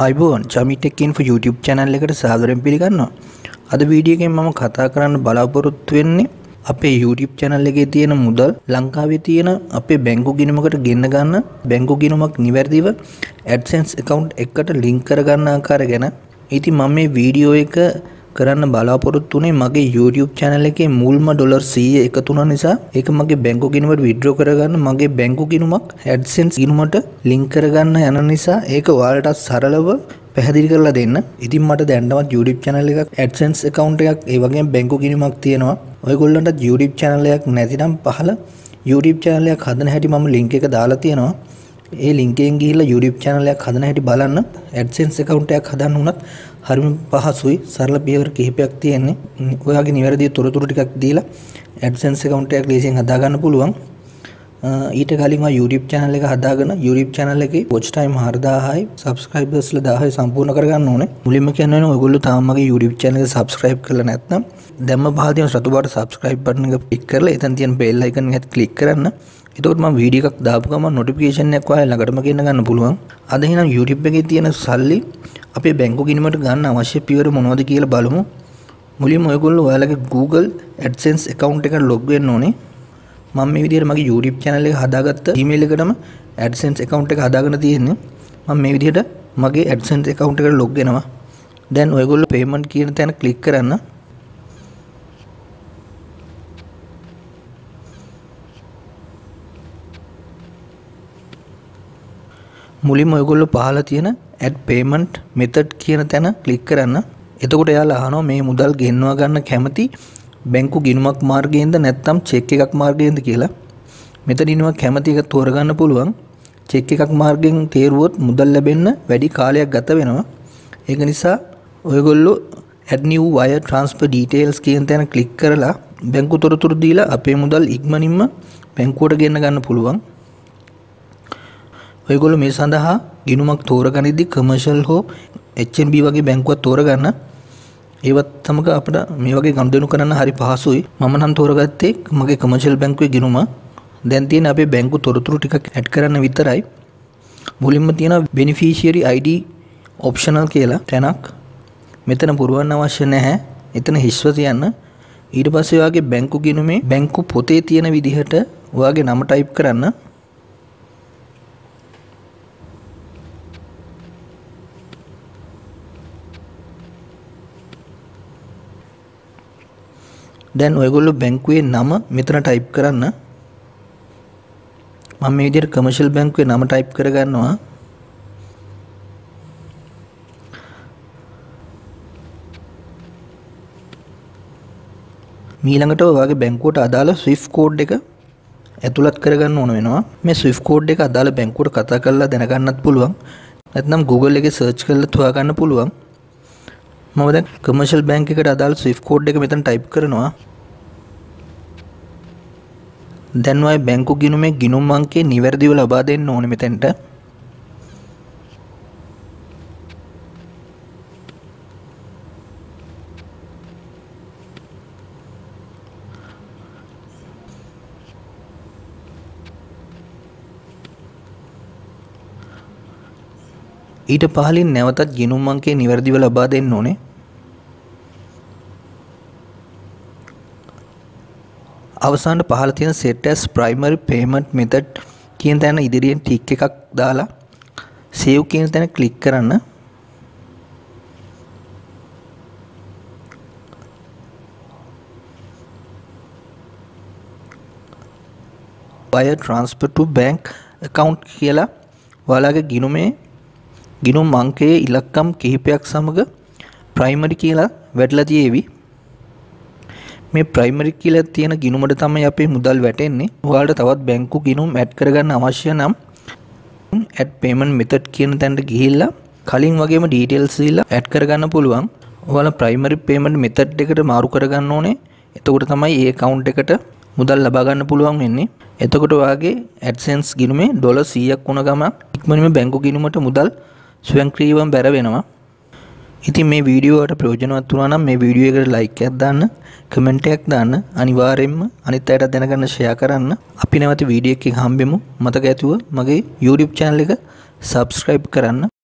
අයිබෝන් චමිටෙක් info YouTube channel එකට සාදරයෙන් පිළිගන්නවා. අද වීඩියෝ එකෙන් මම කතා කරන්න බලාපොරොත්තු වෙන්නේ අපේ YouTube channel එකේ තියෙන මුදල් ලංකාවේ තියෙන අපේ බැංකු ගිණුමකට ගෙන්න ගන්න බැංකු ගිණුමක් නිවැරදිව AdSense account එකකට link කර ගන්න ආකාරය ගැන. ඉතින් මම මේ වීඩියෝ එක කරන්න බලාපොරොත්තු වුණේ මගේ YouTube channel එකේ මුල්ම ඩොලර් 100 එකතු වුණ නිසා ඒක මගේ බැංකු ගිණුමට withdraw කරගන්න මගේ බැංකු ගිණුමක් AdSense ගිණුමට link කරගන්න යන නිසා ඒක ඔයාලට සරලව පැහැදිලි කරලා දෙන්න. ඉතින් මට දැනටමත් YouTube channel එකක් AdSense account එකක් ඒ වගේම බැංකු ගිණුමක් තියෙනවා. ඔයගොල්ලන්ට YouTube channel එකක් නැතිනම් පහල YouTube channel එකක් හදන හැටි මම link එක දාලා තියෙනවා. ඒ link එකෙන් ගිහිල්ලා YouTube channel එකක් හදන හැටි බලන්න. AdSense account එකක් හදන්න උනත් හරිම පහසුයි. සරල පියවර කිහිපයක් තියෙන්නේ. ඔයාගේ නිවැරදි තොරතුරු ටිකක් දීලා AdSense account එකක් ලේසියෙන් හදා ගන්න පුළුවන්. ඊට කලින් ඔයා YouTube channel එක හදාගෙන YouTube channel එකේ watch time 4000යි subscribersලා 1000යි සම්පූර්ණ කරගන්න ඕනේ. මුලින්ම කියන්න වෙන ඔයගොල්ලෝ තාම මගේ YouTube channel එක subscribe කරලා නැත්නම් දැම්ම පහල තියෙන රතු පාට subscribe button එක click කරලා එතන තියෙන bell icon එකත් click කරන්න. එතකොට මම වීඩියෝ එකක් දාපු ගමන් notification එකක් ඔයාලා ළඟටම ගෙන්න ගන්න පුළුවන්. අද එහෙනම් YouTube එකේ තියෙන සල්ලි අපේ බැංකු ගිණුමට ගන්න අවශ්‍ය පියවර මොනවද කියලා බලමු. මුලින්ම ඔයගොල්ලෝ ඔයාලගේ Google AdSense account එකට log වෙන්න ඕනේ. මම මේ විදිහට මගේ YouTube channel එක හදාගත්ත email එකටම AdSense account එක හදාගෙන තියෙන්නේ. මම මේ විදිහට මගේ AdSense account එකට log වෙනවා. දැන් ඔයගොල්ලෝ payment කියන තැන click කරන්න. මුලින්ම ඔයගොල්ලෝ පහල තියෙන add payment method කියන තැන click කරන්න. එතකොට එයාලා අහනවා මේ මුදල් ගෙන්වා ගන්න කැමති බැංකු ගිණුමක් මාර්ගයෙන්ද නැත්නම් check එකක් මාර්ගයෙන්ද කියලා. මෙතනින්ම කැමති එක තෝරගන්න පුළුවන්. check එකක් මාර්ගයෙන් තේරුවොත් මුදල් ලැබෙන්න වැඩි කාලයක් ගත වෙනවා. ඒක නිසා ඔයගොල්ලෝ add new wire transfer details කියන තැන click කරලා බැංකු තොරතුරු දීලා අපේ මුදල් ඉක්මනින්ම බැංකුවට ගෙන්න ගන්න පුළුවන්. ඔයගොල්ලෝ මේ සඳහා ගිණුමක් තෝරගනිද්දී commercial හෝ HNB වගේ බැංකුවක් තෝරගන්න. ඒවත් සමග අපිට මේ වගේ ගනුදෙනු කරන්න හරි පහසුයි. මම නම් තෝරගත්තේ මගේ commercial බැංකුවේ ගිණුම. දැන් තියෙන අපේ බැංකු තොරතුරු ටිකක් add කරන්න විතරයි. මුලින්ම තියෙන beneficiary ID optional කියලා තැනක්. මෙතන පුරවන්න අවශ්‍ය නැහැ. එතන හිස්ව තියන්න. ඊට පස්සේ ඔයාගේ බැංකු ගිණුමේ බැංකු පොතේ තියෙන විදිහට ඔයාගේ නම type කරන්න. දැන් ඔයගොල්ලෝ බැංකුවේ නම මෙතන type කරන්න. මම මේ විදිහට commercial බැංකුවේ නම type කරගන්නවා. ඊළඟට ඔයාගේ බැංකුවට අදාළ SWIFT code එක ඇතුළත් කරගන්න ඕන වෙනවා. මේ SWIFT code එක අදාළ බැංකුවට කතා කරලා දැනගන්නත් පුළුවන්. නැත්නම් Google එකේ search කරලා හොයාගන්න පුළුවන්. මම දැන් commercial bank එකට අදාළ SWIFT code එක මෙතන type කරනවා. දැන් ඔය බැංකු ගිණුමේ ගිණුම් අංකේ නිවැරදිව ලබා දෙන්න ඕනේ මෙතෙන්ට. ඊට පහලින් නැවතත් ගිණුම් අංකේ නිවැරදිව ලබා දෙන්න ඕනේ. අවසාන පහල තියෙන set as primary payment method කියන තැන ඉදිරියෙන් ටික් එකක් දාලා save කියන තැන click කරන්න. wire transfer to bank account කියලා ඔයාලගේ ගිණුමේ ගිණුම් අංකයේ ඉලක්කම් කිහිපයක් සමග ප්‍රයිමරි කියලා වැටලා තියෙවි. මේ ප්‍රයිමරි කියලා තියෙන ගිණුමට තමයි අපේ මුදල් වැටෙන්නේ. ඔයාලට තවත් බැංකු ගිණුම් ඇඩ් කරගන්න අවශ්‍ය නම් add payment method කියන තැනට ගිහිල්ලා කලින් වගේම details දීලා add කරගන්න පුළුවන්. ඔයාලා primary payment method එකට මාරු කරගන්න ඕනේ. එතකොට තමයි ඒ account එකට මුදල් ලබා ගන්න පුළුවන් වෙන්නේ. එතකොට ඔයාගේ AdSense ගිණුමේ ඩොලර් 100ක් වුණ ගමන් ඉක්මනින්ම බැංකු ගිණුමට මුදල් ස්වයංක්‍රීයවම බැර වෙනවා. ඉතින් මේ වීඩියෝ එකට ප්‍රයෝජනවත් වුණා නම් මේ වීඩියෝ එකට ලයික් එකක් දාන්න, කමෙන්ට් එකක් දාන්න, අනිවාර්යයෙන්ම අනිත් අයට දැනගන්න ෂෙයා කරන්න. අපි නැවත වීඩියෝ එකකින් හම්බෙමු. මතක ඇතුව මගේ YouTube channel එක subscribe කරන්න.